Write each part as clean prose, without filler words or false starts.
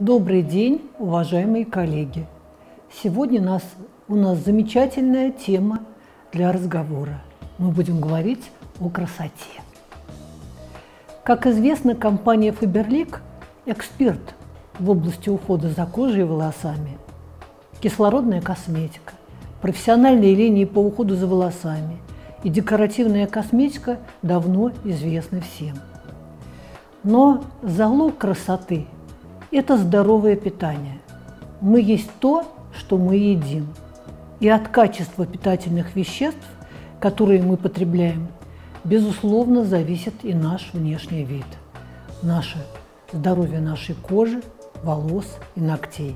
Добрый день, уважаемые коллеги! Сегодня у нас замечательная тема для разговора. Мы будем говорить о красоте. Как известно, компания Faberlic – эксперт в области ухода за кожей и волосами, кислородная косметика, профессиональные линии по уходу за волосами и декоративная косметика давно известны всем. Но залог красоты – это здоровое питание. Мы есть то, что мы едим. И от качества питательных веществ, которые мы потребляем, безусловно, зависит и наш внешний вид, наше здоровье нашей кожи, волос и ногтей.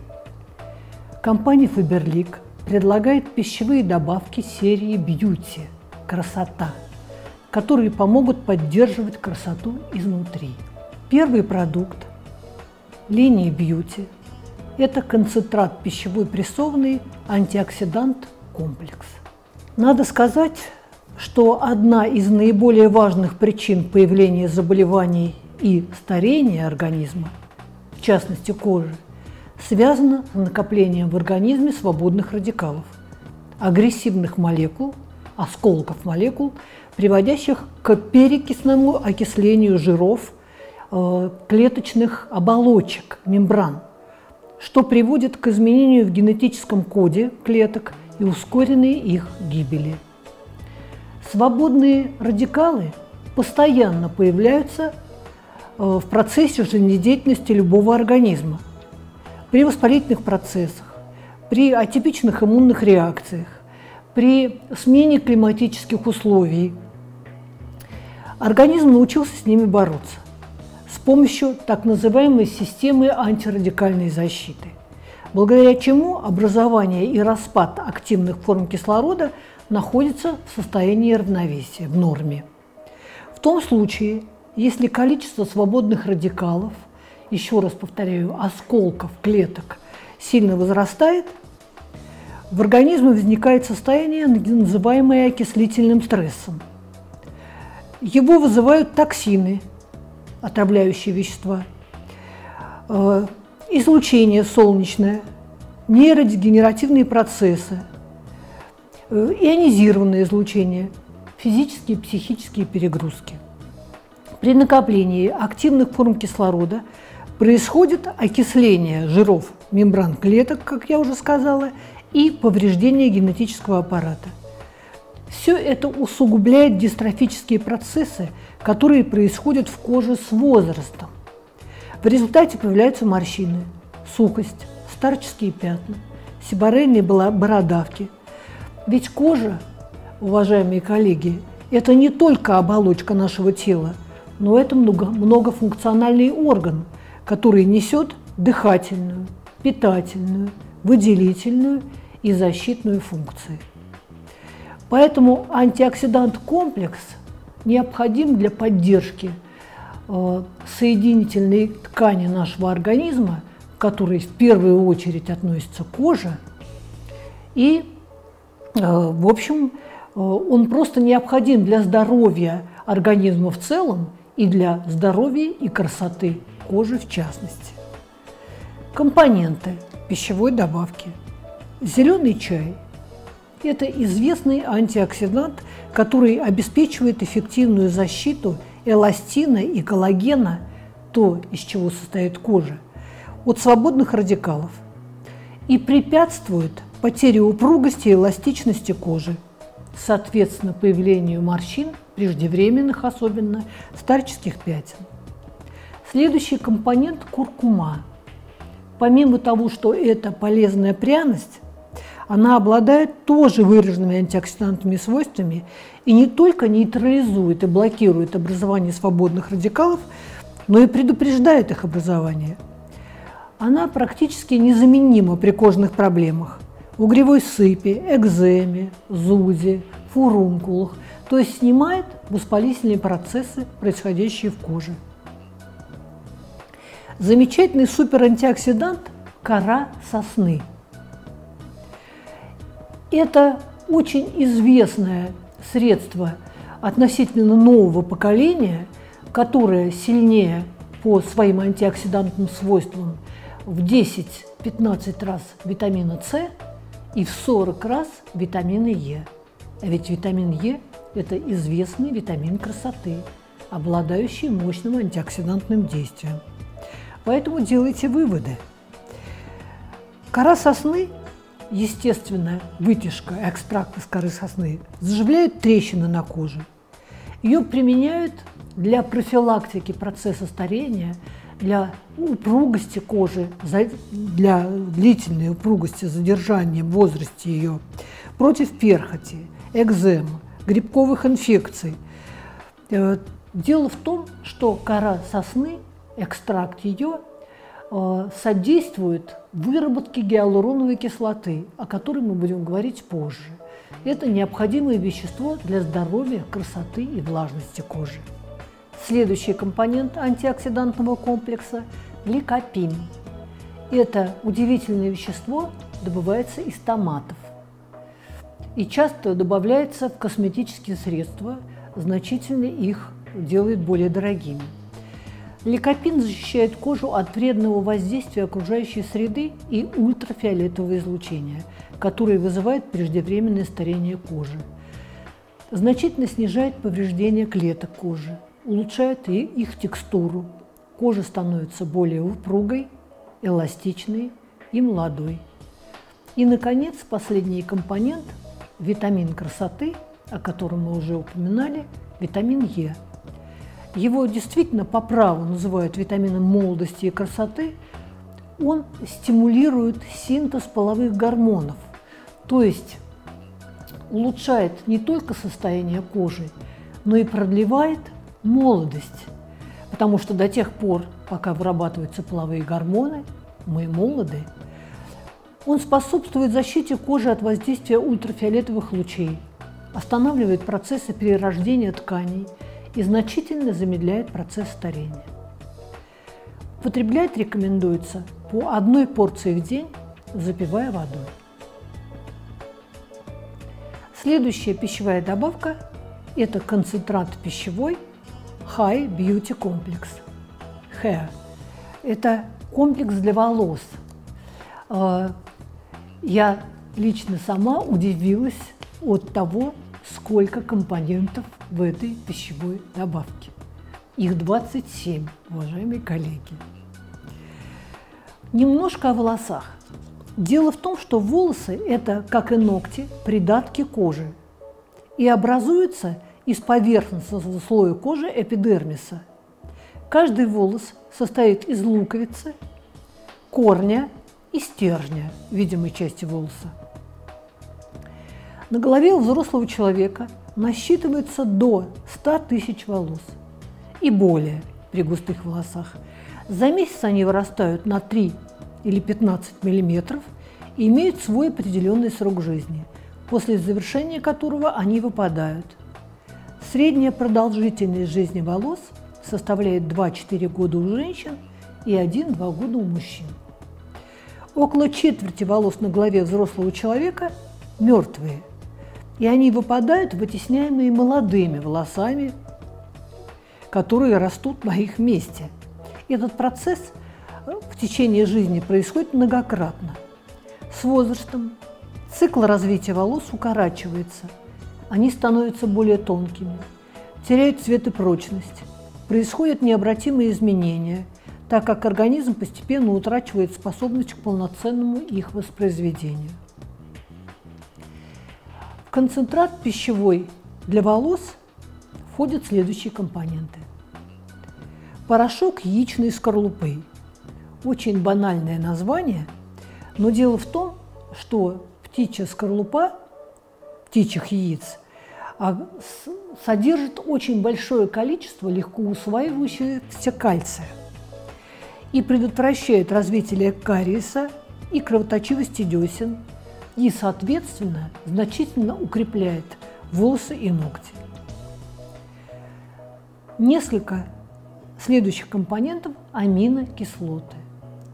Компания Faberlic предлагает пищевые добавки серии Beauty – красота, которые помогут поддерживать красоту изнутри. Первый продукт линии Beauty – это концентрат пищевой прессованный антиоксидант комплекс. Надо сказать, что одна из наиболее важных причин появления заболеваний и старения организма, в частности кожи, связана с накоплением в организме свободных радикалов, агрессивных молекул, осколков молекул, приводящих к перекисному окислению жиров, клеточных оболочек, мембран, что приводит к изменению в генетическом коде клеток и ускоренной их гибели. Свободные радикалы постоянно появляются в процессе жизнедеятельности любого организма, при воспалительных процессах, при атипичных иммунных реакциях, при смене климатических условий. Организм научился с ними бороться с помощью так называемой системы антирадикальной защиты, благодаря чему образование и распад активных форм кислорода находятся в состоянии равновесия, в норме. В том случае, если количество свободных радикалов, еще раз повторяю, осколков клеток, сильно возрастает, в организме возникает состояние, называемое окислительным стрессом. Его вызывают токсины, отравляющие вещества, излучение солнечное, нейродегенеративные процессы, ионизированное излучение, физические и психические перегрузки. При накоплении активных форм кислорода происходит окисление жиров мембран клеток, как я уже сказала, и повреждение генетического аппарата. Все это усугубляет дистрофические процессы, которые происходят в коже с возрастом. В результате появляются морщины, сухость, старческие пятна, себоррейные бородавки. Ведь кожа, уважаемые коллеги, это не только оболочка нашего тела, но это многофункциональный орган, который несет дыхательную, питательную, выделительную и защитную функции. Поэтому антиоксидант-комплекс необходим для поддержки соединительной ткани нашего организма, к которой в первую очередь относится кожа. И, в общем, он просто необходим для здоровья организма в целом и для здоровья и красоты кожи в частности. Компоненты пищевой добавки. Зеленый чай. Это известный антиоксидант, который обеспечивает эффективную защиту эластина и коллагена, то, из чего состоит кожа, от свободных радикалов и препятствует потере упругости и эластичности кожи, соответственно, появлению морщин, преждевременных особенно, старческих пятен. Следующий компонент – куркума. Помимо того, что это полезная пряность, она обладает тоже выраженными антиоксидантными свойствами и не только нейтрализует и блокирует образование свободных радикалов, но и предупреждает их образование. Она практически незаменима при кожных проблемах – угревой сыпи, экземе, зуде, фурункулах, то есть снимает воспалительные процессы, происходящие в коже. Замечательный суперантиоксидант – кора сосны. Это очень известное средство относительно нового поколения, которое сильнее по своим антиоксидантным свойствам в 10-15 раз витамина С и в 40 раз витамина Е. А ведь витамин Е – это известный витамин красоты, обладающий мощным антиоксидантным действием. Поэтому делайте выводы. Кора сосны, естественная вытяжка, экстракт из коры сосны, заживляют трещины на коже. Ее применяют для профилактики процесса старения, для упругости кожи, для длительной упругости, задержания в возрасте ее, против перхоти, экзем, грибковых инфекций. Дело в том, что кора сосны, экстракт ее, содействует выработке гиалуроновой кислоты, о которой мы будем говорить позже. Это необходимое вещество для здоровья, красоты и влажности кожи. Следующий компонент антиоксидантного комплекса – ликопин. Это удивительное вещество добывается из томатов и часто добавляется в косметические средства, значительно их делает более дорогими. Ликопин защищает кожу от вредного воздействия окружающей среды и ультрафиолетового излучения, которое вызывает преждевременное старение кожи, значительно снижает повреждение клеток кожи, улучшает их текстуру. Кожа становится более упругой, эластичной и молодой. И, наконец, последний компонент – витамин красоты, о котором мы уже упоминали, витамин Е. Его действительно по праву называют витамином молодости и красоты. Он стимулирует синтез половых гормонов, то есть улучшает не только состояние кожи, но и продлевает молодость, потому что до тех пор, пока вырабатываются половые гормоны, мы молоды. Он способствует защите кожи от воздействия ультрафиолетовых лучей, останавливает процессы перерождения тканей и значительно замедляет процесс старения. Употреблять рекомендуется по одной порции в день, запивая водой. Следующая пищевая добавка – это концентрат пищевой High Beauty Complex Hair. Это комплекс для волос. Я лично сама удивилась от того, сколько компонентов в этой пищевой добавке. Их 27, уважаемые коллеги. Немножко о волосах. Дело в том, что волосы – это, как и ногти, придатки кожи и образуются из поверхностного слоя кожи эпидермиса. Каждый волос состоит из луковицы, корня и стержня, видимой части волоса. На голове у взрослого человека насчитывается до 100 тысяч волос и более при густых волосах. За месяц они вырастают на 3 или 15 мм и имеют свой определенный срок жизни, после завершения которого они выпадают. Средняя продолжительность жизни волос составляет 2-4 года у женщин и 1-2 года у мужчин. Около четверти волос на голове взрослого человека мертвые, и они выпадают, вытесняемые молодыми волосами, которые растут на их месте. Этот процесс в течение жизни происходит многократно. С возрастом цикл развития волос укорачивается, они становятся более тонкими, теряют цвет и прочность, происходят необратимые изменения, так как организм постепенно утрачивает способность к полноценному их воспроизведению. В концентрат пищевой для волос входят следующие компоненты. Порошок яичной скорлупы. Очень банальное название, но дело в том, что птичья скорлупа, птичьих яиц, содержит очень большое количество легко усваивающегося кальция и предотвращает развитие кариеса и кровоточивости десен, и, соответственно, значительно укрепляет волосы и ногти. Несколько следующих компонентов – аминокислоты,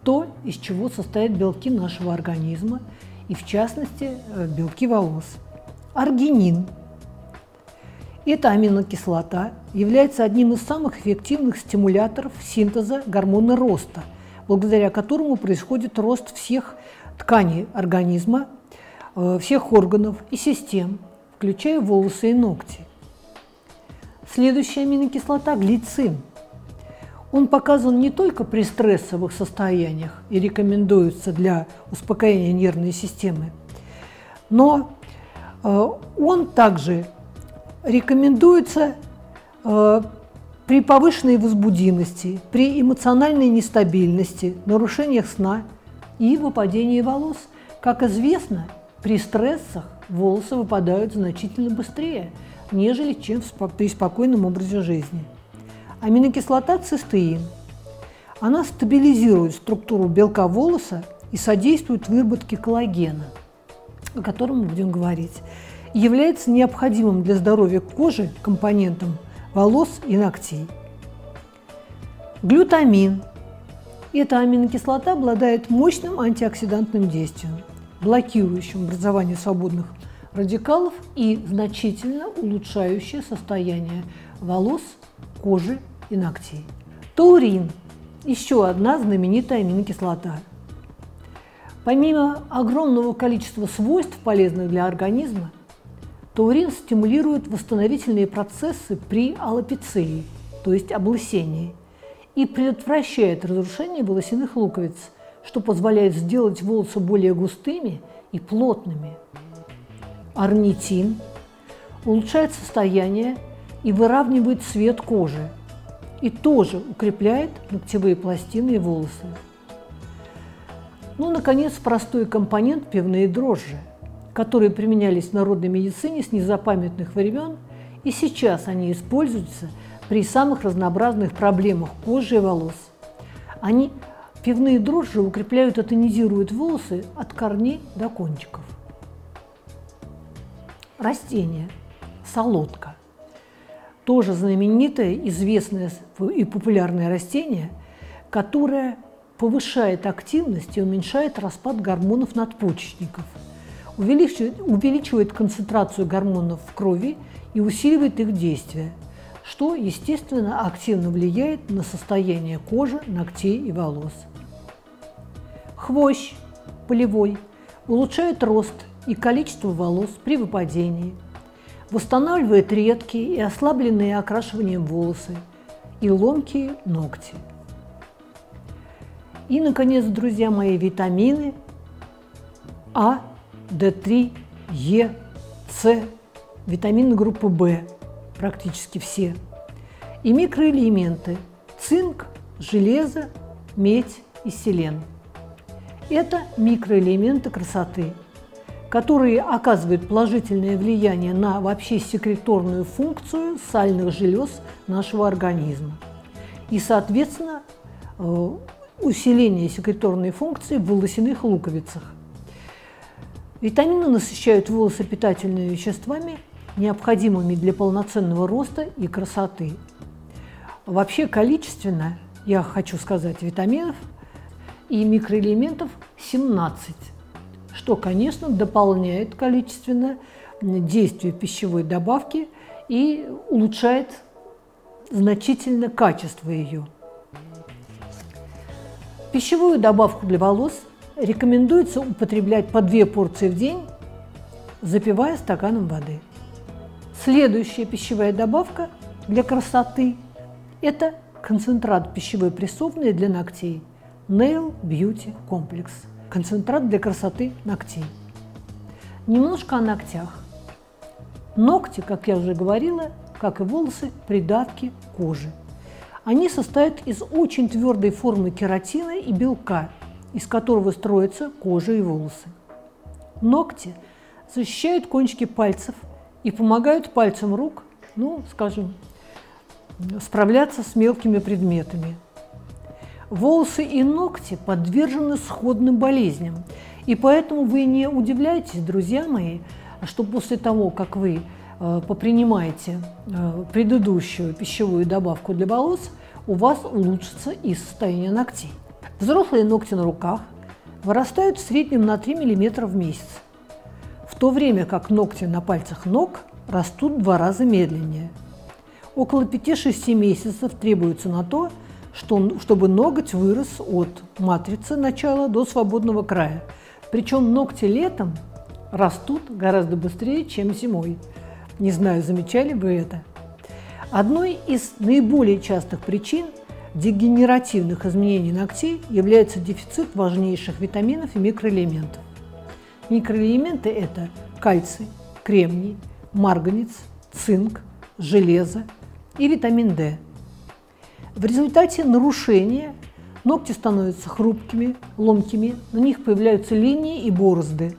то, из чего состоят белки нашего организма, и, в частности, белки волос. Аргинин – эта аминокислота является одним из самых эффективных стимуляторов синтеза гормона роста, благодаря которому происходит рост всех тканей организма, всех органов и систем, включая волосы и ногти. Следующая аминокислота – глицин. Он показан не только при стрессовых состояниях и рекомендуется для успокоения нервной системы, но он также рекомендуется при повышенной возбудимости, при эмоциональной нестабильности, нарушениях сна и выпадении волос. Как известно, при стрессах волосы выпадают значительно быстрее, нежели чем при спокойном образе жизни. Аминокислота цистеин. Она стабилизирует структуру белка волоса и содействует выработке коллагена, о котором мы будем говорить, и является необходимым для здоровья кожи компонентом волос и ногтей. Глютамин. Эта аминокислота обладает мощным антиоксидантным действием, блокирующим образование свободных радикалов и значительно улучшающее состояние волос, кожи и ногтей. Таурин – еще одна знаменитая аминокислота. Помимо огромного количества свойств, полезных для организма, таурин стимулирует восстановительные процессы при алопеции, то есть облысении, и предотвращает разрушение волосяных луковиц, что позволяет сделать волосы более густыми и плотными. Орнитин улучшает состояние и выравнивает цвет кожи, и тоже укрепляет ногтевые пластины и волосы. Ну, наконец, простой компонент – пивные дрожжи, которые применялись в народной медицине с незапамятных времен, и сейчас они используются при самых разнообразных проблемах кожи и волос. Пивные дрожжи укрепляют и тонизируют волосы от корней до кончиков. Растение – солодка. Тоже знаменитое, известное и популярное растение, которое повышает активность и уменьшает распад гормонов надпочечников, увеличивает концентрацию гормонов в крови и усиливает их действие, что, естественно, активно влияет на состояние кожи, ногтей и волос. Хвощ полевой улучшает рост и количество волос при выпадении, восстанавливает редкие и ослабленные окрашиванием волосы и ломкие ногти. И, наконец, друзья мои, витамины А, D3, Е, С, витамины группы В, практически все, и микроэлементы – цинк, железо, медь и селен. Это микроэлементы красоты, которые оказывают положительное влияние на вообще секреторную функцию сальных желез нашего организма. И, соответственно, усиление секреторной функции в волосяных луковицах. Витамины насыщают волосы питательными веществами, необходимыми для полноценного роста и красоты. Вообще, количественно, я хочу сказать, витаминов и микроэлементов 17. Что, конечно, дополняет количественно действие пищевой добавки и улучшает значительно качество ее. Пищевую добавку для волос рекомендуется употреблять по 2 порции в день, запивая стаканом воды. Следующая пищевая добавка для красоты – это концентрат пищевой прессованной для ногтей Nail Beauty Complex. Концентрат для красоты ногтей. Немножко о ногтях. Ногти, как я уже говорила, как и волосы, придатки кожи. Они состоят из очень твердой формы кератина и белка, из которого строятся кожа и волосы. Ногти защищают кончики пальцев и помогают пальцам рук, ну, скажем, справляться с мелкими предметами. Волосы и ногти подвержены сходным болезням, и поэтому вы не удивляйтесь, друзья мои, что после того, как вы попринимаете предыдущую пищевую добавку для волос, у вас улучшится и состояние ногтей. Взрослые ногти на руках вырастают в среднем на 3 мм в месяц, в то время как ногти на пальцах ног растут в 2 раза медленнее. Около 5-6 месяцев требуется на то, чтобы ноготь вырос от матрицы начала до свободного края. Причем ногти летом растут гораздо быстрее, чем зимой. Не знаю, замечали вы это. Одной из наиболее частых причин дегенеративных изменений ногтей является дефицит важнейших витаминов и микроэлементов. Микроэлементы – это кальций, кремний, марганец, цинк, железо и витамин D. В результате нарушения ногти становятся хрупкими, ломкими, на них появляются линии и борозды.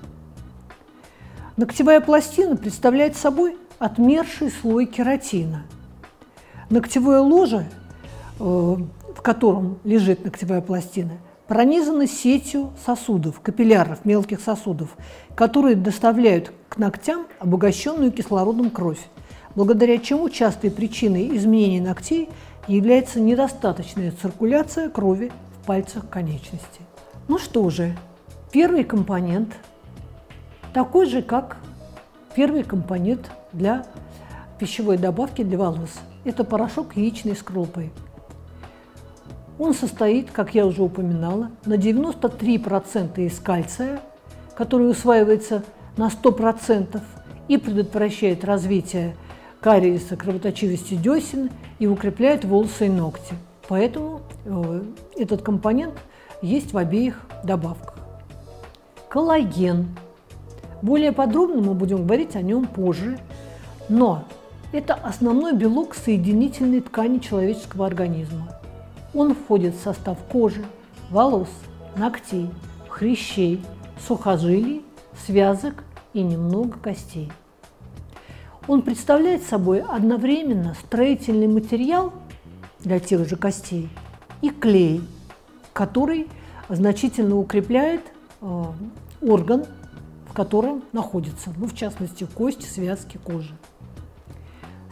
Ногтевая пластина представляет собой отмерший слой кератина. Ногтевое ложе, в котором лежит ногтевая пластина, пронизана сетью сосудов, капилляров, мелких сосудов, которые доставляют к ногтям обогащенную кислородом кровь, благодаря чему частой причиной изменений ногтей является недостаточная циркуляция крови в пальцах конечностей. Ну что же, первый компонент такой же, как первый компонент для пищевой добавки для волос. Это порошок яичный с крупой. Он состоит, как я уже упоминала, на 93% из кальция, который усваивается на 100% и предотвращает развитие кариеса, кровоточивости десен и укрепляет волосы и ногти. Поэтому этот компонент есть в обеих добавках. Коллаген. Более подробно мы будем говорить о нем позже, но это основной белок соединительной ткани человеческого организма. Он входит в состав кожи, волос, ногтей, хрящей, сухожилий, связок и немного костей. Он представляет собой одновременно строительный материал для тех же костей и клей, который значительно укрепляет орган, в котором находится, в частности, кости, связки, кожи.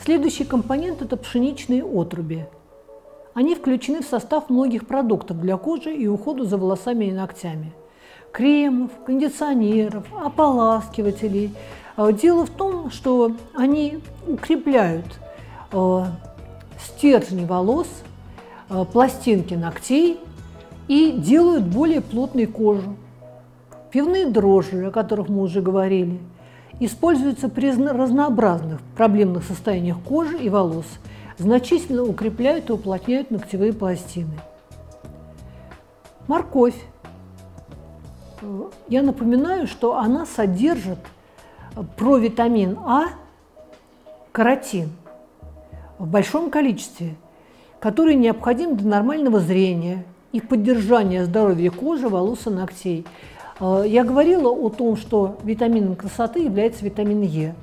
Следующий компонент – это пшеничные отруби. Они включены в состав многих продуктов для кожи и ухода за волосами и ногтями – кремов, кондиционеров, ополаскивателей. Дело в том, что они укрепляют стержни волос, пластинки ногтей и делают более плотной кожу. Пивные дрожжи, о которых мы уже говорили, используются при разнообразных проблемных состояниях кожи и волос, значительно укрепляют и уплотняют ногтевые пластины. Морковь. Я напоминаю, что она содержит провитамин А, каротин, в большом количестве, который необходим для нормального зрения и поддержания здоровья кожи, волос и ногтей. Я говорила о том, что витамином красоты является витамин Е,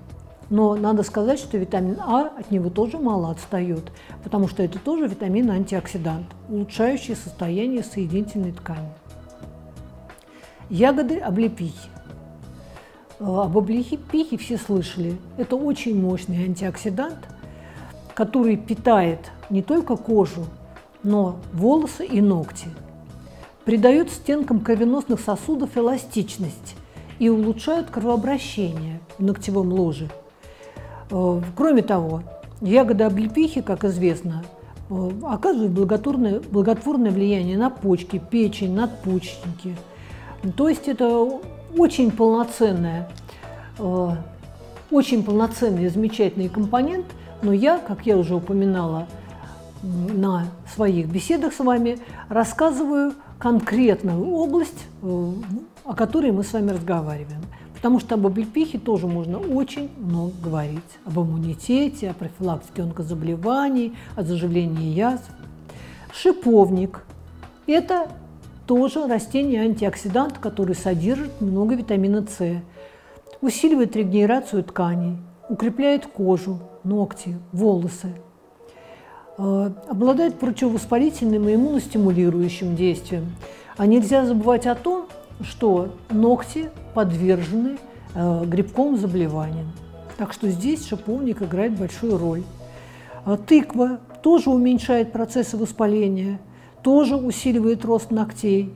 но надо сказать, что витамин А от него тоже мало отстает, потому что это тоже витамин-антиоксидант, улучшающий состояние соединительной ткани. Ягоды облепихи. Об облепихе все слышали. Это очень мощный антиоксидант, который питает не только кожу, но волосы и ногти. Придают стенкам кровеносных сосудов эластичность и улучшают кровообращение в ногтевом ложе. Кроме того, ягоды облепихи, как известно, оказывают благотворное влияние на почки, печень, надпочечники. То есть это очень полноценный и замечательный компонент, но я, как я уже упоминала на своих беседах с вами, рассказываю конкретную область, о которой мы с вами разговариваем. Потому что об облепихе тоже можно очень много говорить. Об иммунитете, о профилактике онкозаболеваний, о заживлении язв. Шиповник – это тоже растение-антиоксидант, который содержит много витамина С, усиливает регенерацию тканей, укрепляет кожу, ногти, волосы. Обладает противовоспалительным и иммуностимулирующим действием. А нельзя забывать о том, что ногти подвержены грибковым заболеваниям. Так что здесь шиповник играет большую роль. Тыква тоже уменьшает процессы воспаления, тоже усиливает рост ногтей.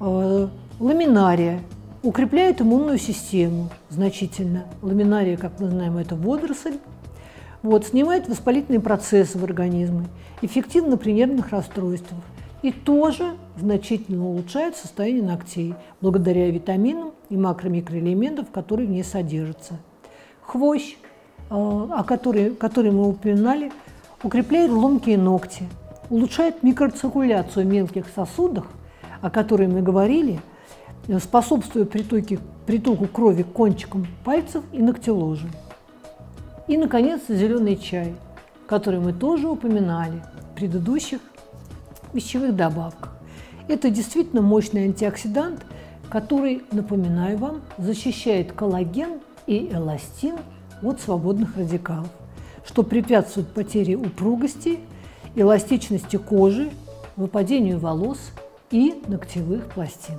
Ламинария укрепляет иммунную систему значительно. Ламинария, как мы знаем, это водоросль, Вот, снимает воспалительные процессы в организме, эффективно при нервных расстройствах и тоже значительно улучшает состояние ногтей благодаря витаминам и макро-микроэлементам, которые в ней содержатся. Хвощ, который мы упоминали, укрепляет ломкие ногти, улучшает микроциркуляцию мелких сосудов, о которой мы говорили, способствуя притоку крови к кончикам пальцев и ногтеложу. И, наконец, зеленый чай, который мы тоже упоминали в предыдущих пищевых добавках. Это действительно мощный антиоксидант, который, напоминаю вам, защищает коллаген и эластин от свободных радикалов, что препятствует потере упругости, эластичности кожи, выпадению волос и ногтевых пластин.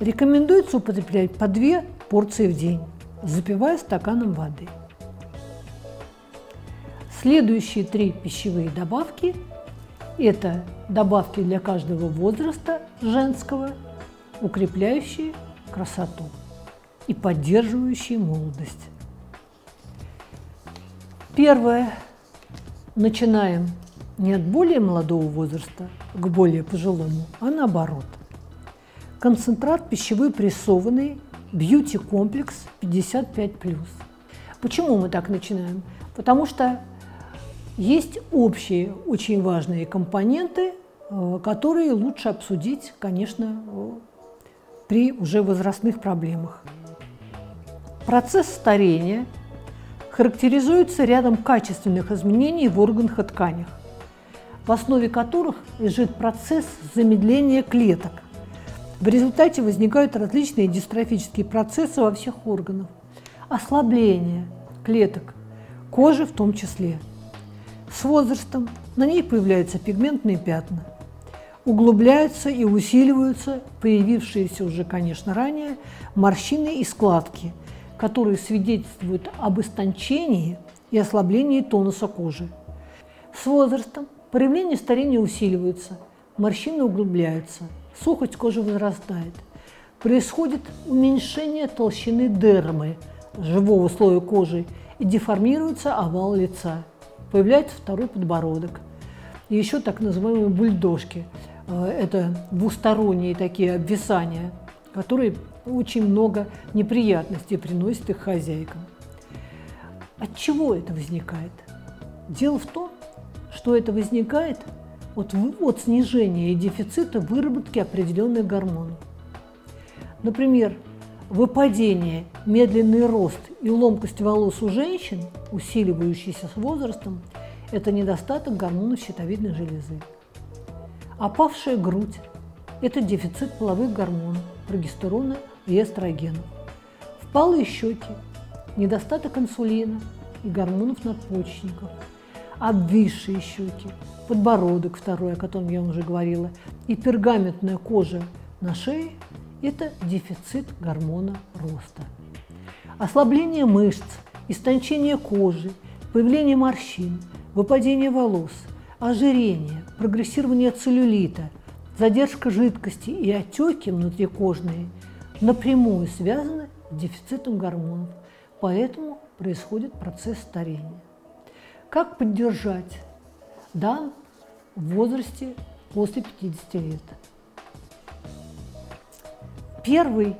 Рекомендуется употреблять по 2 порции в день, запивая стаканом воды. Следующие 3 пищевые добавки – это добавки для каждого возраста женского, укрепляющие красоту и поддерживающие молодость. Первое. Начинаем не от более молодого возраста к более пожилому, а наоборот. Концентрат пищевой прессованный Beauty Complex 55+. Почему мы так начинаем? Потому что есть общие, очень важные компоненты, которые лучше обсудить, конечно, при уже возрастных проблемах. Процесс старения характеризуется рядом качественных изменений в органах и тканях, в основе которых лежит процесс замедления клеток. В результате возникают различные дистрофические процессы во всех органах, ослабление клеток, кожи в том числе. С возрастом на ней появляются пигментные пятна, углубляются и усиливаются появившиеся уже, конечно, ранее морщины и складки, которые свидетельствуют об истончении и ослаблении тонуса кожи. С возрастом проявления старения усиливаются, морщины углубляются. Сухость кожи возрастает. Происходит уменьшение толщины дермы, живого слоя кожи, и деформируется овал лица. Появляется второй подбородок. И еще так называемые бульдожки. Это двусторонние такие обвисания, которые очень много неприятностей приносят их хозяйкам. От чего это возникает? Дело в том, что это возникает от снижения и дефицита выработки определенных гормонов. Например, выпадение, медленный рост и ломкость волос у женщин, усиливающиеся с возрастом, это недостаток гормонов щитовидной железы. Опавшая грудь – это дефицит половых гормонов, прогестерона и эстрогенов. Впалые щеки – недостаток инсулина и гормонов надпочечников. Обвисшие щеки, подбородок второй, о котором я уже говорила, и пергаментная кожа на шее – это дефицит гормона роста. Ослабление мышц, истончение кожи, появление морщин, выпадение волос, ожирение, прогрессирование целлюлита, задержка жидкости и отеки внутрикожные напрямую связаны с дефицитом гормонов, поэтому происходит процесс старения. Как поддержать дам в возрасте после 50 лет? Первый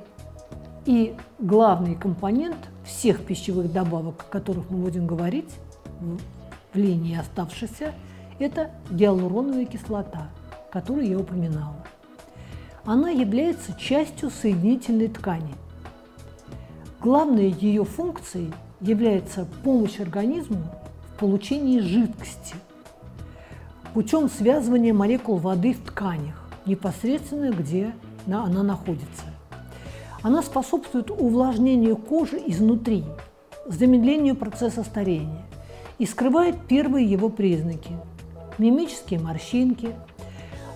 и главный компонент всех пищевых добавок, о которых мы будем говорить в линии оставшейся, это гиалуроновая кислота, которую я упоминала. Она является частью соединительной ткани. Главной ее функцией является помощь организму получение жидкости путем связывания молекул воды в тканях, непосредственно где она находится. Она способствует увлажнению кожи изнутри, замедлению процесса старения и скрывает первые его признаки – мимические морщинки,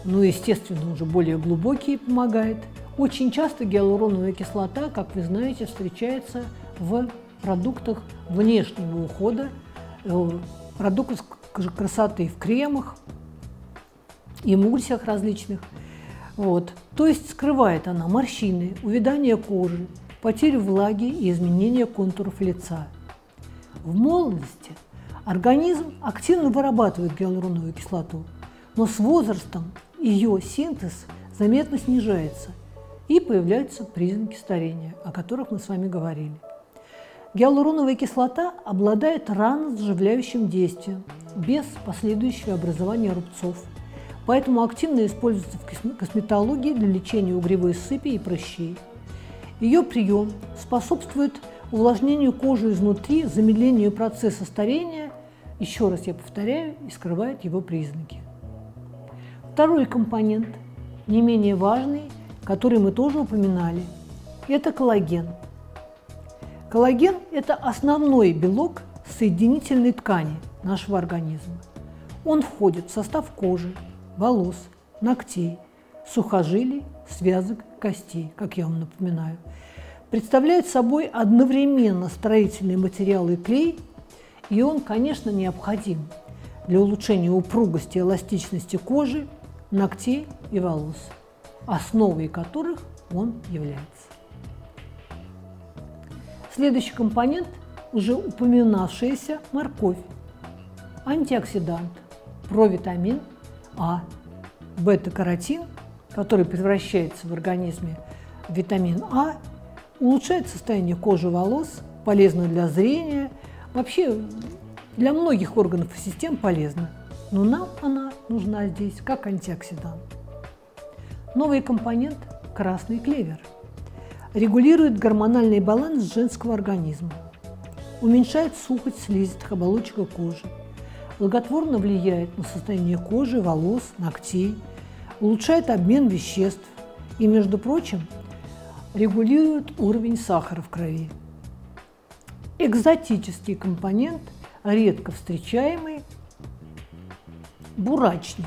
но, естественно, уже более глубокие помогает. Очень часто гиалуроновая кислота, как вы знаете, встречается в продуктах внешнего ухода, продуктов красоты в кремах, эмульсиях различных. Вот. То есть скрывает она морщины, увядание кожи, потерю влаги и изменение контуров лица. В молодости организм активно вырабатывает гиалуроновую кислоту, но с возрастом ее синтез заметно снижается и появляются признаки старения, о которых мы с вами говорили. Гиалуроновая кислота обладает ранозаживляющим действием, без последующего образования рубцов, поэтому активно используется в косметологии для лечения угревой сыпи и прыщей. Ее прием способствует увлажнению кожи изнутри, замедлению процесса старения, еще раз я повторяю, и скрывает его признаки. Второй компонент, не менее важный, который мы тоже упоминали, это коллаген. Коллаген – это основной белок соединительной ткани нашего организма. Он входит в состав кожи, волос, ногтей, сухожилий, связок, костей, как я вам напоминаю. Представляет собой одновременно строительные материалы и клей, и он, конечно, необходим для улучшения упругости и эластичности кожи, ногтей и волос, основой которых он является. Следующий компонент – уже упоминавшаяся морковь, антиоксидант, провитамин А, бета-каротин, который превращается в организме в витамин А, улучшает состояние кожи, волос, полезно для зрения, вообще для многих органов и систем полезно, но нам она нужна здесь как антиоксидант. Новый компонент – красный клевер. Регулирует гормональный баланс женского организма, уменьшает сухость слизистых оболочек кожи, благотворно влияет на состояние кожи, волос, ногтей, улучшает обмен веществ и, между прочим, регулирует уровень сахара в крови. Экзотический компонент, редко встречаемый – бурачник.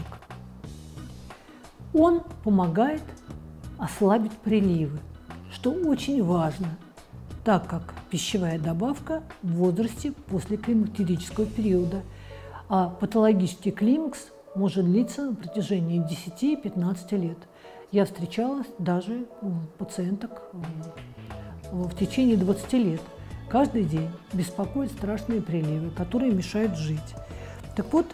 Он помогает ослабить приливы, что очень важно, так как пищевая добавка в возрасте после климактерического периода, а патологический климакс может длиться на протяжении 10-15 лет. Я встречалась даже у пациенток в течение 20 лет. Каждый день беспокоят страшные приливы, которые мешают жить. Так вот,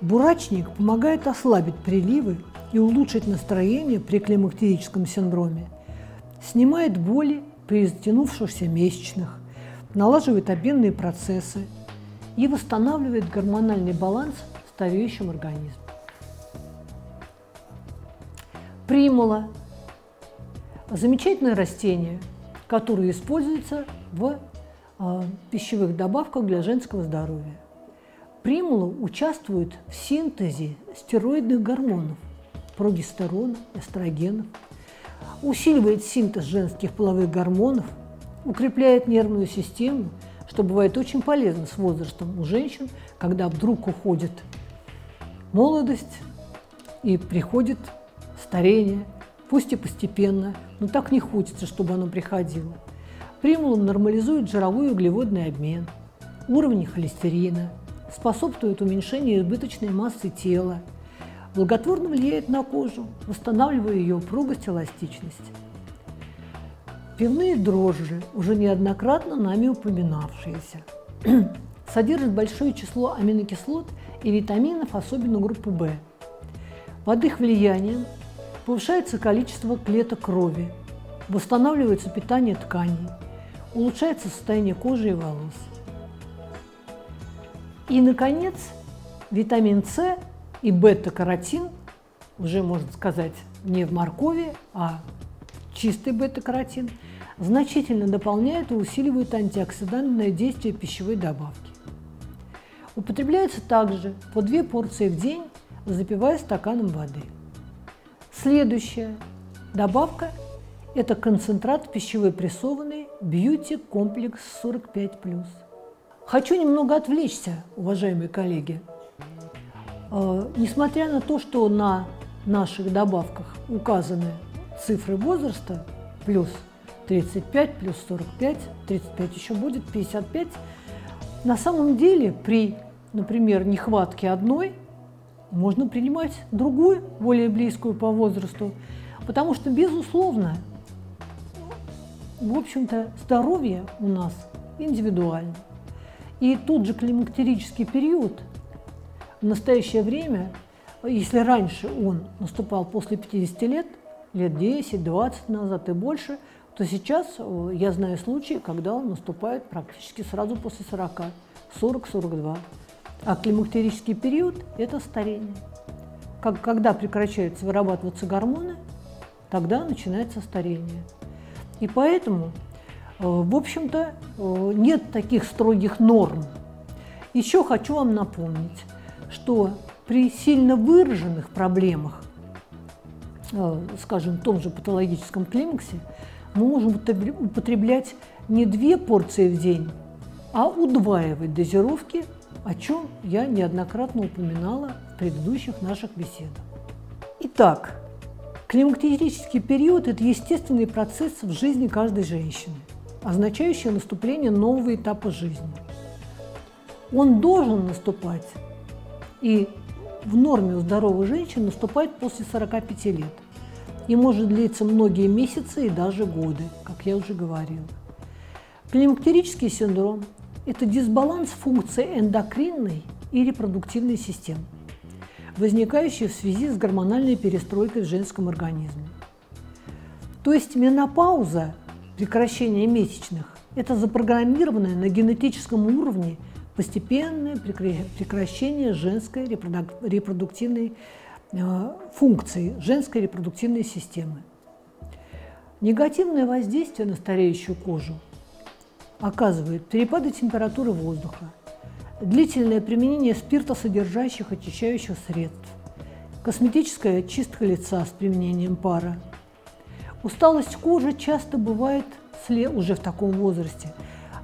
бурачник помогает ослабить приливы и улучшить настроение при климактерическом синдроме, снимает боли при затянувшихся месячных, налаживает обменные процессы и восстанавливает гормональный баланс в стареющем организме. Примула – замечательное растение, которое используется в пищевых добавках для женского здоровья. Примула участвует в синтезе стероидных гормонов – прогестерона, эстрогенов, усиливает синтез женских половых гормонов, укрепляет нервную систему, что бывает очень полезно с возрастом у женщин, когда вдруг уходит молодость и приходит старение, пусть и постепенно, но так не хочется, чтобы оно приходило. Примула нормализует жировой и углеводный обмен, уровень холестерина, способствует уменьшению избыточной массы тела, благотворно влияет на кожу, восстанавливая ее упругость и эластичность. Пивные дрожжи, уже неоднократно нами упоминавшиеся, содержат большое число аминокислот и витаминов, особенно группы В. Под их влиянием повышается количество клеток крови, восстанавливается питание тканей, улучшается состояние кожи и волос. И, наконец, витамин С и бета-каротин, уже можно сказать не в моркови, а чистый бета-каротин, значительно дополняет и усиливает антиоксидантное действие пищевой добавки. Употребляется также по 2 порции в день, запивая стаканом воды. Следующая добавка – это концентрат пищевой прессованной Beauty Complex 45+. Хочу немного отвлечься, уважаемые коллеги. Несмотря на то, что на наших добавках указаны цифры возраста, плюс 35, плюс 45, 35 еще будет, 55, на самом деле при, например, нехватке одной можно принимать другую, более близкую по возрасту, потому что, безусловно, в общем-то, здоровье у нас индивидуально. И тот же климактерический период в настоящее время, если раньше он наступал после 50 лет, лет 10-20 назад и больше, то сейчас я знаю случаи, когда он наступает практически сразу после 40, 40-42. А климактерический период – это старение. Когда прекращаются вырабатываться гормоны, тогда начинается старение. И поэтому, в общем-то, нет таких строгих норм. Еще хочу вам напомнить, что при сильно выраженных проблемах, скажем, в том же патологическом климаксе, мы можем употреблять не 2 порции в день, а удваивать дозировки, о чем я неоднократно упоминала в предыдущих наших беседах. Итак, климактерический период – это естественный процесс в жизни каждой женщины, означающий наступление нового этапа жизни. Он должен наступать, и в норме у здоровой женщины наступает после 45 лет. И может длиться многие месяцы и даже годы, как я уже говорила. Климактерический синдром – это дисбаланс функций эндокринной и репродуктивной систем, возникающий в связи с гормональной перестройкой в женском организме. То есть менопауза, прекращение месячных – это запрограммированное на генетическом уровне постепенное прекращение женской репродуктивной функции женской репродуктивной системы. Негативное воздействие на стареющую кожу оказывает перепады температуры воздуха, длительное применение спиртосодержащих очищающих средств, косметическая чистка лица с применением пара. Усталость кожи часто бывает, уже в таком возрасте,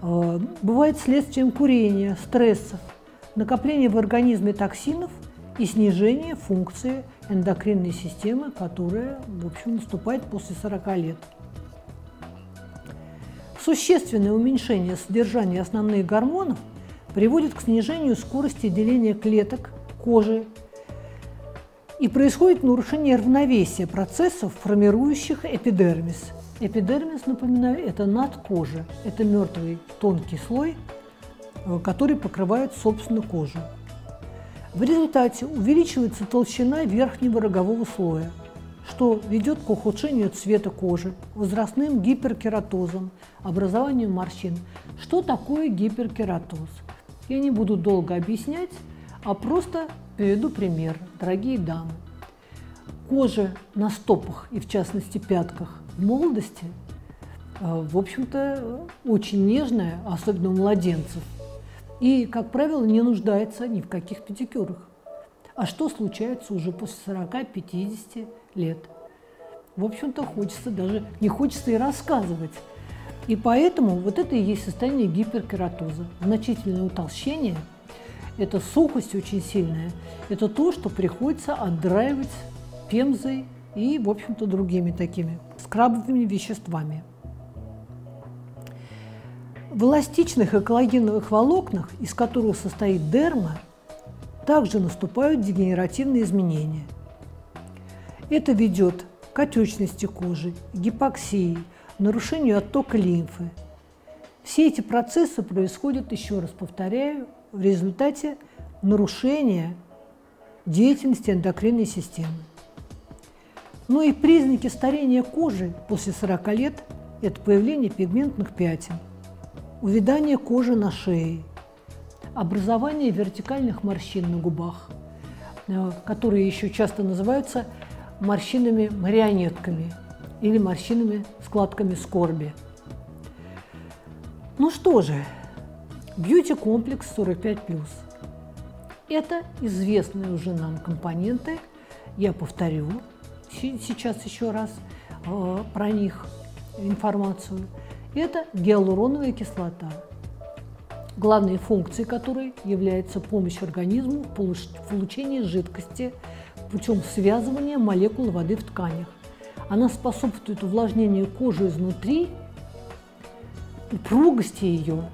бывает следствием курения, стрессов, накопления в организме токсинов и снижение функции эндокринной системы, которая, в общем, наступает после 40 лет. Существенное уменьшение содержания основных гормонов приводит к снижению скорости деления клеток кожи и происходит нарушение равновесия процессов, формирующих эпидермис. Эпидермис, напоминаю, это надкожа, это мертвый тонкий слой, который покрывает собственно кожу. В результате увеличивается толщина верхнего рогового слоя, что ведет к ухудшению цвета кожи, возрастным гиперкератозом, образованию морщин. Что такое гиперкератоз? Я не буду долго объяснять, а просто приведу пример, дорогие дамы. Кожа на стопах и, в частности, пятках в молодости, в общем-то, очень нежная, особенно у младенцев. И, как правило, не нуждается ни в каких педикюрах. А что случается уже после 40-50 лет? В общем-то, хочется даже, не хочется и рассказывать. И поэтому вот это и есть состояние гиперкератоза. Значительное утолщение, это сухость очень сильная, это то, что приходится отдраивать пемзой и, в общем-то, другими такими скрабовыми веществами. В эластичных и коллагеновых волокнах, из которых состоит дерма, также наступают дегенеративные изменения. Это ведет к отечности кожи, гипоксии, нарушению оттока лимфы. Все эти процессы происходят, еще раз повторяю, в результате нарушения деятельности эндокринной системы. Ну и признаки старения кожи после 40 лет – это появление пигментных пятен, увядание кожи на шее, образование вертикальных морщин на губах, которые еще часто называются морщинами-марионетками или морщинами-складками скорби. Ну что же, Beauty Complex 45+. Это известные уже нам компоненты. Я повторю сейчас еще раз про них информацию. Это гиалуроновая кислота, главной функцией которой является помощь организму в получении жидкости путем связывания молекул воды в тканях. Она способствует увлажнению кожи изнутри, упругости ее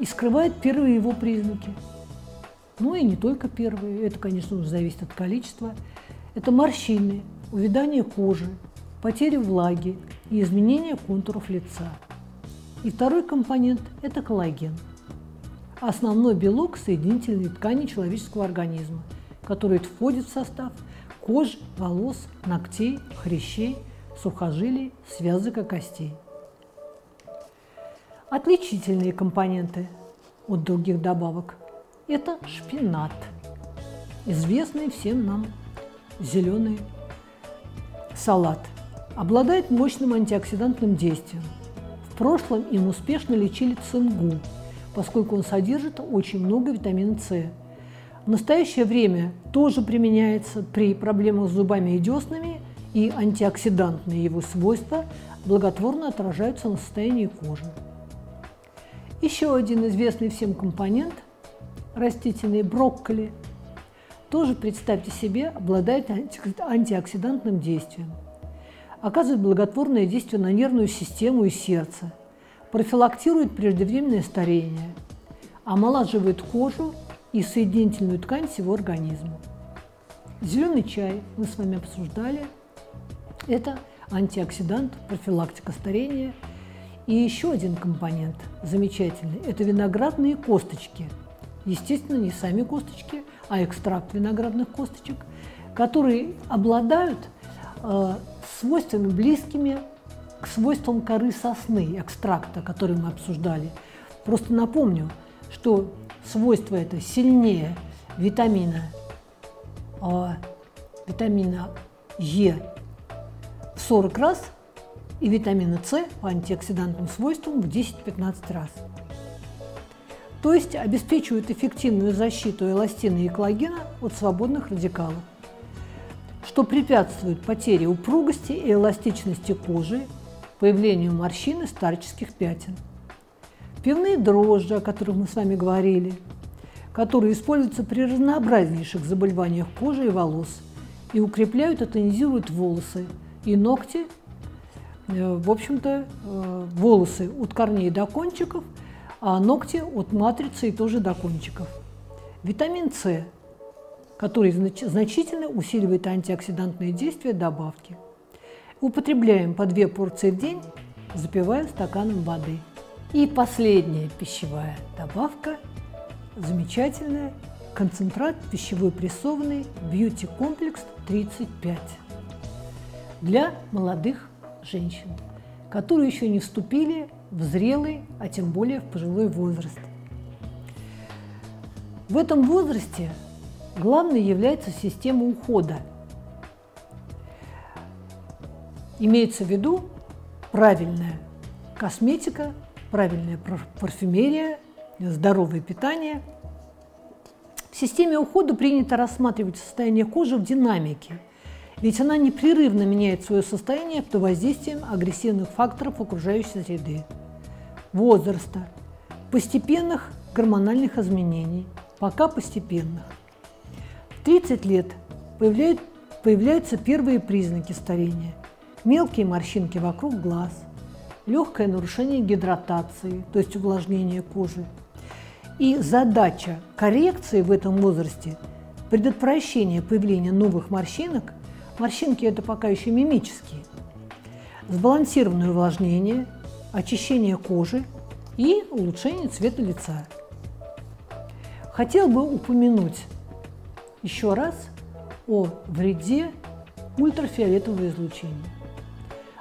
и скрывает первые его признаки. Ну и не только первые, это, конечно, уже зависит от количества. Это морщины, увядание кожи, потеря влаги и изменение контуров лица. И второй компонент – это коллаген. Основной белок соединительной ткани человеческого организма, который входит в состав кожи, волос, ногтей, хрящей, сухожилий, связок и костей. Отличительные компоненты от других добавок – это шпинат, известный всем нам зеленый салат. Обладает мощным антиоксидантным действием. В прошлом им успешно лечили цингу, поскольку он содержит очень много витамина С. В настоящее время тоже применяется при проблемах с зубами и деснами, и антиоксидантные его свойства благотворно отражаются на состоянии кожи. Еще один известный всем компонент – растительные брокколи. Тоже, представьте себе, обладает антиоксидантным действием. Оказывает благотворное действие на нервную систему и сердце, профилактирует преждевременное старение, омолаживает кожу и соединительную ткань всего организма. Зеленый чай мы с вами обсуждали. Это антиоксидант, профилактика старения. И еще один компонент замечательный – это виноградные косточки. Естественно, не сами косточки, а экстракт виноградных косточек, которые обладают свойствами, близкими к свойствам коры сосны, экстракта, который мы обсуждали. Просто напомню, что свойство это сильнее витамина Е в 40 раз и витамина С по антиоксидантным свойствам в 10-15 раз. То есть обеспечивают эффективную защиту эластина и коллагена от свободных радикалов, что препятствует потере упругости и эластичности кожи, появлению морщин и старческих пятен. Пивные дрожжи, о которых мы с вами говорили, которые используются при разнообразнейших заболеваниях кожи и волос и укрепляют и тонизируют волосы и ногти, в общем-то, волосы от корней до кончиков, а ногти от матрицы и тоже до кончиков. Витамин С, который значительно усиливает антиоксидантные действия добавки. Употребляем по 2 порции в день, запиваем стаканом воды. И последняя пищевая добавка – замечательная концентрат пищевой прессованный Beauty Complex 35 для молодых женщин, которые еще не вступили в зрелый, а тем более в пожилой возраст. В этом возрасте главной является система ухода. Имеется в виду правильная косметика, правильная парфюмерия, здоровое питание. В системе ухода принято рассматривать состояние кожи в динамике, ведь она непрерывно меняет свое состояние под воздействием агрессивных факторов окружающей среды, возраста, постепенных гормональных изменений, пока постепенных. 30 лет появляются первые признаки старения. Мелкие морщинки вокруг глаз, легкое нарушение гидратации, то есть увлажнение кожи. И задача коррекции в этом возрасте – предотвращение появления новых морщинок. Морщинки – это пока еще мимические. Сбалансированное увлажнение, очищение кожи и улучшение цвета лица. Хотел бы упомянуть еще раз о вреде ультрафиолетового излучения.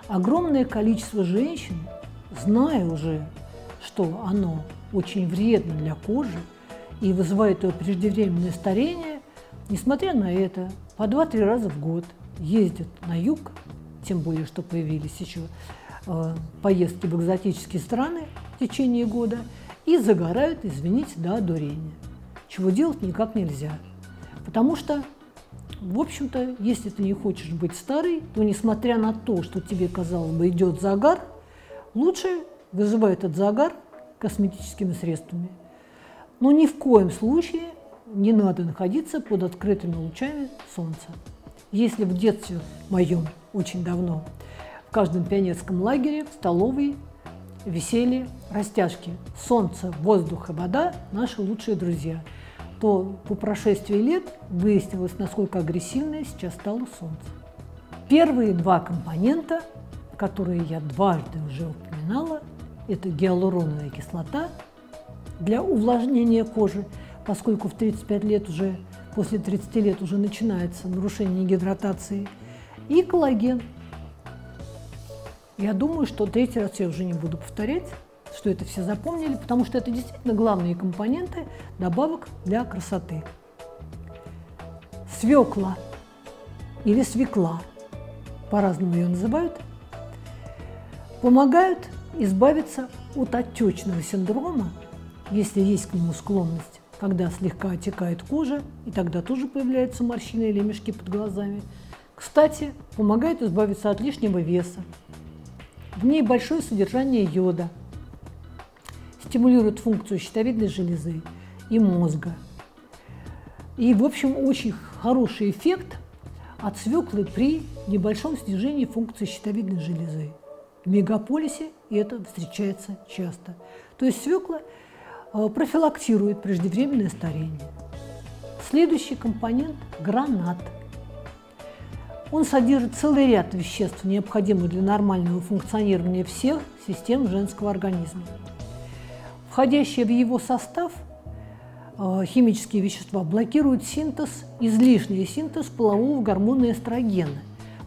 Огромное количество женщин, зная уже, что оно очень вредно для кожи и вызывает ее преждевременное старение, несмотря на это, по 2-3 раза в год ездят на юг, тем более, что появились еще поездки в экзотические страны в течение года, и загорают, извините, до одурения, чего делать никак нельзя. Потому что, в общем-то, если ты не хочешь быть старой, то, несмотря на то, что тебе, казалось бы, идет загар, лучше вызывай этот загар косметическими средствами. Но ни в коем случае не надо находиться под открытыми лучами солнца. Если в детстве моем, очень давно, в каждом пионерском лагере, в столовой висели растяжки «Солнце, воздух и вода – наши лучшие друзья», то по прошествии лет выяснилось, насколько агрессивное сейчас стало солнце. Первые 2 компонента, которые я дважды уже упоминала, это гиалуроновая кислота для увлажнения кожи, поскольку в 35 лет уже, после 30 лет уже начинается нарушение гидратации, и коллаген. Я думаю, что третий раз я уже не буду повторять, что это все запомнили, потому что это действительно главные компоненты добавок для красоты. Свекла или свекла, по-разному ее называют, помогают избавиться от отечного синдрома, если есть к нему склонность, когда слегка отекает кожа, и тогда тоже появляются морщины или мешки под глазами. Кстати, помогает избавиться от лишнего веса. В ней большое содержание йода. Стимулирует функцию щитовидной железы и мозга. И, в общем, очень хороший эффект от свеклы при небольшом снижении функции щитовидной железы. В мегаполисе это встречается часто. То есть свекла профилактирует преждевременное старение. Следующий компонент – гранат. Он содержит целый ряд веществ, необходимых для нормального функционирования всех систем женского организма. Входящие в его состав химические вещества блокируют синтез, излишний синтез полового гормона эстрогена,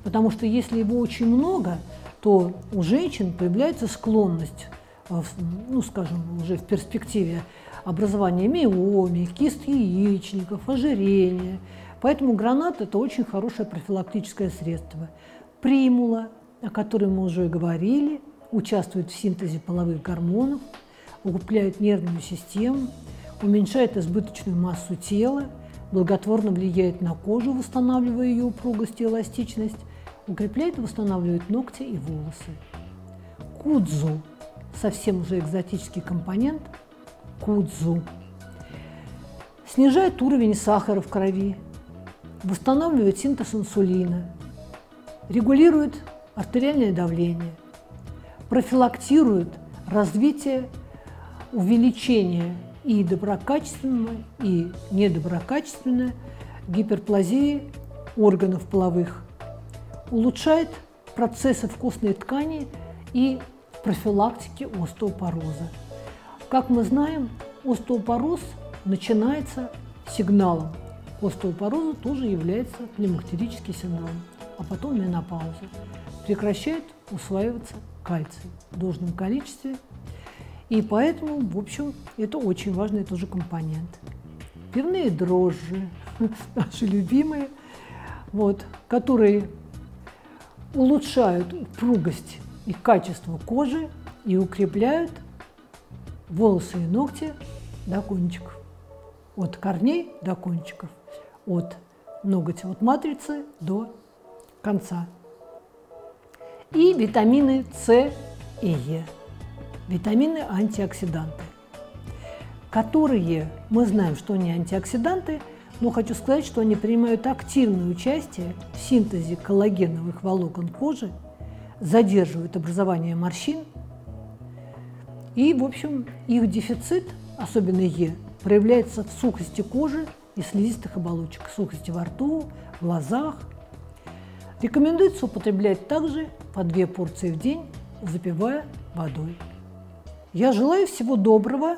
потому что если его очень много, то у женщин появляется склонность, ну, скажем, уже в перспективе образования миомы, кист яичников, ожирения. Поэтому гранат – это очень хорошее профилактическое средство. Примула, о которой мы уже говорили, участвует в синтезе половых гормонов, укрепляет нервную систему, уменьшает избыточную массу тела, благотворно влияет на кожу, восстанавливая ее упругость и эластичность, укрепляет и восстанавливает ногти и волосы. Кудзу – совсем уже экзотический компонент. Кудзу снижает уровень сахара в крови, восстанавливает синтез инсулина, регулирует артериальное давление, профилактирует развитие, увеличение и доброкачественной, и недоброкачественной гиперплазии органов половых, улучшает процессы в костной ткани и профилактики остеопороза. Как мы знаем, остеопороз начинается сигналом. Остеопорозу тоже является климактерический сигнал, а потом менопауза. Прекращает усваиваться кальций в должном количестве. И поэтому, в общем, это очень важный тоже компонент. Пивные дрожжи, наши любимые, вот, которые улучшают упругость и качество кожи и укрепляют волосы и ногти до кончиков, от корней до кончиков, от ногтя, от матрицы до конца. И витамины С и Е. Витамины-антиоксиданты, которые, мы знаем, что они антиоксиданты, но хочу сказать, что они принимают активное участие в синтезе коллагеновых волокон кожи, задерживают образование морщин, и, в общем, их дефицит, особенно Е, проявляется в сухости кожи и слизистых оболочек, сухости во рту, в глазах. Рекомендуется употреблять также по 2 порции в день, запивая водой. Я желаю всего доброго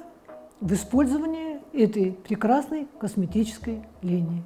в использовании этой прекрасной косметической линии.